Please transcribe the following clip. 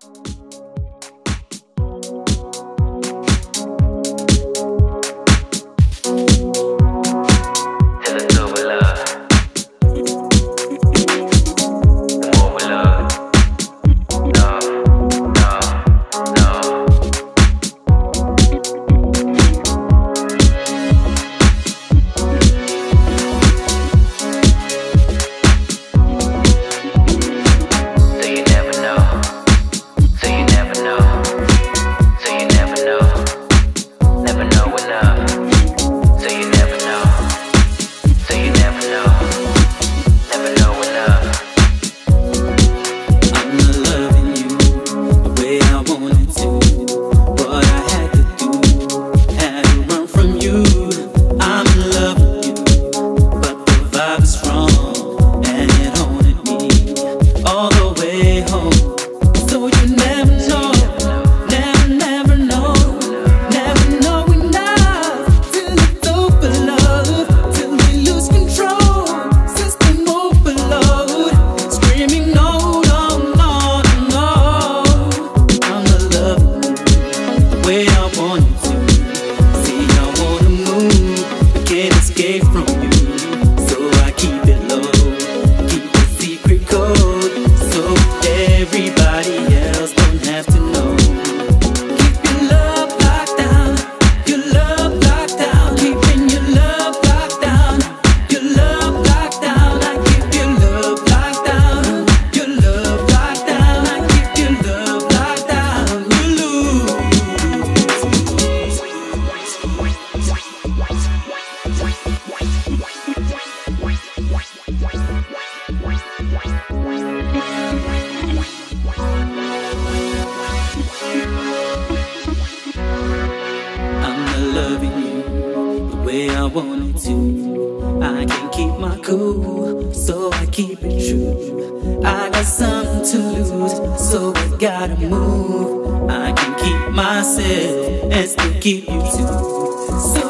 I'm not loving you the way I wanted to. I can't keep my cool, so I keep it true. I got something to lose, so I gotta move. I can keep myself and still keep you too. So